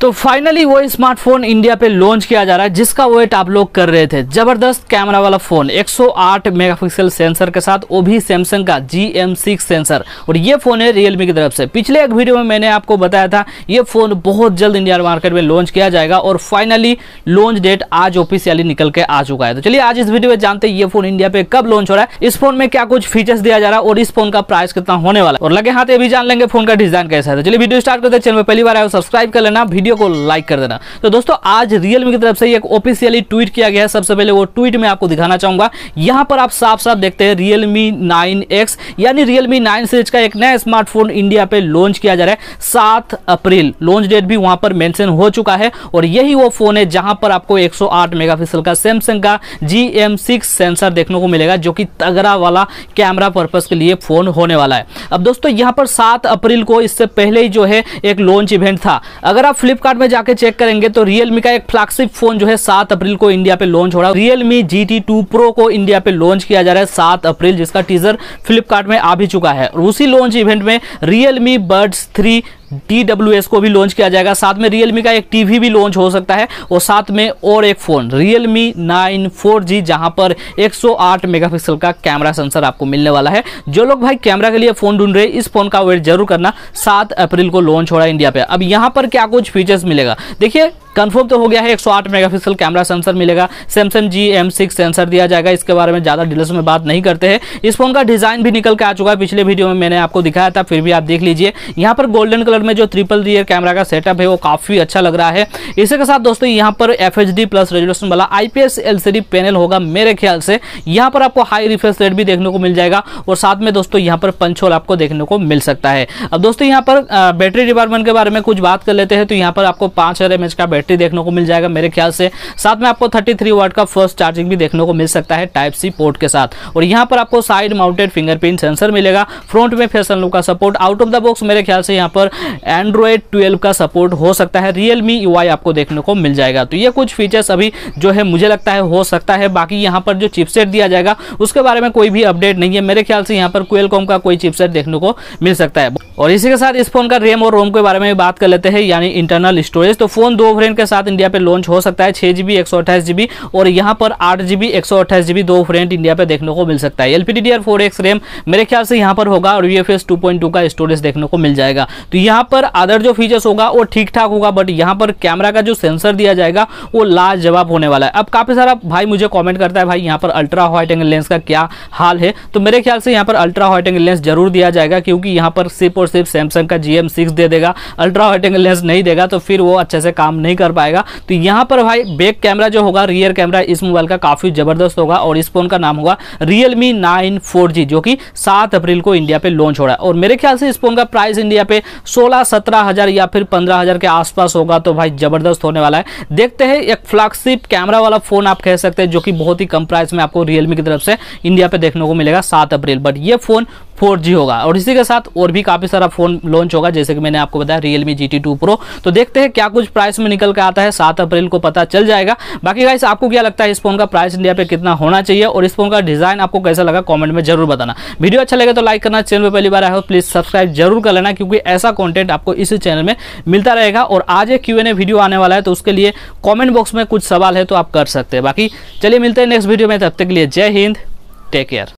तो फाइनली वो smartphone India पे लॉन्च किया जा रहा है जिसका वेट आप लोग कर रहे थे। जबरदस्त कैमरा वाला फोन 108 मेगापिक्सल सेंसर के साथ, वो भी सैमसंग का GM6 सेंसर, और ये फोन है रियलमी की तरफ से। पिछले एक वीडियो में मैंने आपको बताया था ये फोन बहुत जल्द इंडिया मार्केट में लॉन्च किया जाएगा और फाइनली लॉन्च डेट आज ऑफिशियली निकल के आ चुका है। तो चलिए आज इस वीडियो में जानते हैं ये फोन इंडिया पे कब लॉन्च हो रहा है, इस फोन में क्या कुछ फीचर्स दिया जा रहा है और इस फोन का प्राइस कितना होने वाला है, और लगे हाथ ये भी जान लेंगे फोन का डिजाइन कैसा है। तो चलिए वीडियो स्टार्ट करते हैं। चैनल पर पहली बार आए हो सब्सक्राइब कर लेना, वीडियो को लाइक कर देना। तो दोस्तों आज रियलमी की तरफ से एक ऑफिशियली ट्वीट किया गया है। सबसे पहले वो ट्वीट में आपको दिखाना चाहूंगा। यहाँ पर आप साफ साफ देखते हैं रियलमी 9X यानी रियलमी 9 सीरीज का एक नया स्मार्टफोन इंडिया पे लॉन्च किया जा रहा है 7 अप्रैल। लॉन्च डेट भी वहां पर मेंशन हो चुका है और यही वो फोन है जहां पर आपको 108 मेगापिक्सल का सैमसंग का GM6 सेंसर देखने को मिलेगा, जो कि तगड़ा वाला कैमरा पर्पस के लिए फोन होने वाला है। अब दोस्तों यहां पर 7 अप्रैल को इससे पहले ही जो है एक लॉन्च इवेंट था। अगर आप फ्लिपकार्ट में जाके चेक करेंगे तो रियलमी का एक फ्लैगशिप फोन जो है 7 अप्रैल को इंडिया पे लॉन्च हो रहा है। रियलमी GT 2 Pro को इंडिया पे लॉन्च किया जा रहा है 7 अप्रैल, जिसका टीजर फ्लिपकार्ट में आ भी चुका है। उसी लॉन्च इवेंट में रियलमी बड्स 3 TWS को भी लॉन्च किया जाएगा। साथ में रियलमी का एक टीवी भी लॉन्च हो सकता है और साथ में और एक फोन रियलमी 9 4G, जहां पर 108 मेगापिक्सल का कैमरा सेंसर आपको मिलने वाला है। जो लोग भाई कैमरा के लिए फोन ढूंढ रहे हैं, इस फोन का वेट जरूर करना। 7 अप्रैल को लॉन्च हो रहा है इंडिया पे। अब यहां पर क्या कुछ फीचर्स मिलेगा, देखिए कंफर्म तो हो गया है 108 मेगापिक्सल कैमरा सेंसर मिलेगा, सैमसंग GM6 सेंसर दिया जाएगा। इसके बारे में ज़्यादा डिटेल्स में बात नहीं करते हैं। इस फोन का डिज़ाइन भी निकल के आ चुका है, पिछले वीडियो में मैंने आपको दिखाया था, फिर भी आप देख लीजिए। यहाँ पर गोल्डन कलर में जो ट्रिपल रियर कैमरा का सेटअप है वो काफ़ी अच्छा लग रहा है। इसी के साथ दोस्तों यहाँ पर FHD+ रेजोल्यूशन वाला IPS LCD पैनल होगा मेरे ख्याल से। यहाँ पर आपको हाई रिफ्रेश रेट भी देखने को मिल जाएगा और साथ में दोस्तों यहाँ पर पंच होल आपको देखने को मिल सकता है। अब दोस्तों यहाँ पर बैटरी डिपार्टमेंट के बारे में कुछ बात कर लेते हैं तो यहाँ पर आपको 5000 mAh का बैटरी देखने को मिल जाएगा मेरे ख्याल से। साथ में आपको 33 वाट का फर्स्ट चार्जिंग भी देखने को मिल सकता है Type-C पोर्ट के साथ। और यहाँ पर आपको साइड माउंटेड फिंगरप्रिंट सेंसर मिलेगा। फ्रंट में फेस अनलॉक का support, out of the box मेरे ख्याल से यहाँ पर Android 12 का सपोर्ट हो सकता है। Realme UI आपको देखने को मिल जाएगा। तो ये कुछ फीचर्स अभी जो है मुझे लगता है हो सकता है। बाकी यहाँ पर जो चिपसेट दिया जाएगा उसके बारे में कोई भी अपडेट नहीं है मेरे ख्याल से। यहाँ पर Qualcomm का कोई चिपसेट देखने को मिल सकता है। और इसी के साथ इस फोन का रैम और रोम के बारे में बात कर लेते हैं, यानी इंटरनल स्टोरेज। तो फोन 2 फ्रेम के साथ इंडिया पे लॉन्च हो सकता है, 6GB 128GB और यहाँ पर 8GB 128GB 2 फ्रेम इंडिया पे देखने को मिल सकता है। LPDDR4X रैम मेरे ख्याल से यहाँ पर होगा और UFS 2.2 का स्टोरेज देखने को मिल जाएगा। तो यहाँ पर अदर जो फीचर्स होगा वो ठीक ठाक होगा, बट यहाँ पर कैमरा का जो सेंसर दिया जाएगा वो लाजवाब होने वाला है। अब काफी सारा भाई मुझे कॉमेंट करता है, भाई यहाँ पर अल्ट्रा वाइड एंगल लेंस का क्या हाल है। तो मेरे ख्याल से यहाँ पर अल्ट्रा वाइड एंगल लेंस जरूर दिया जाएगा, क्योंकि यहाँ पर सिर्फ और सिर्फ सैमसंग का GM6 दे देगा, अल्ट्रा वाइड एंगल लेंस नहीं देगा तो फिर वो अच्छे से काम नहीं कर पाएगा। तो यहाँ पर भाई बैक कैमरा जो होगा रियर कैमरा इस मोबाइल का काफी जबरदस्त होगा। और इस फोन का नाम होगा रियलमी 9 4G, जो कि 7 अप्रैल को इंडिया पे लॉन्च हो रहा है। और मेरे ख्याल से इस फोन का प्राइस इंडिया पे 16-17 हज़ार या फिर 15 हज़ार के आसपास होगा। तो भाई जबरदस्त होने वाला है। देखते हैं, एक फ्लैगशिप कैमरा वाला फोन आप कह सकते हैं, जो कि बहुत ही कम प्राइस में आपको रियलमी की तरफ से इंडिया पे देखने को मिलेगा 7 अप्रैल। बट ये फोन 4G होगा। और इसी के साथ और भी काफी सारा फोन लॉन्च होगा, जैसे कि मैंने आपको बताया रियलमी GT 2 Pro। तो देखते हैं क्या कुछ प्राइस में निकल के आता है, 7 अप्रैल को पता चल जाएगा। बाकी गाइस आपको क्या लगता है इस फोन का प्राइस इंडिया पे कितना होना चाहिए और इस फोन का डिजाइन आपको कैसा लगा, कमेंट में जरूर बताना। वीडियो अच्छा लगे तो लाइक करना, चैनल पर पहली बार आए हो प्लीज सब्सक्राइब जरूर कर लेना, क्योंकि ऐसा कॉन्टेंट आपको इसी चैनल में मिलता रहेगा। और आज एक Q&A वीडियो आने वाला है, तो उसके लिए कॉमेंट बॉक्स में कुछ सवाल है तो आप कर सकते हैं। बाकी चलिए मिलते हैं नेक्स्ट वीडियो में, तब तक के लिए जय हिंद, टेक केयर।